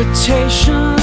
invitation.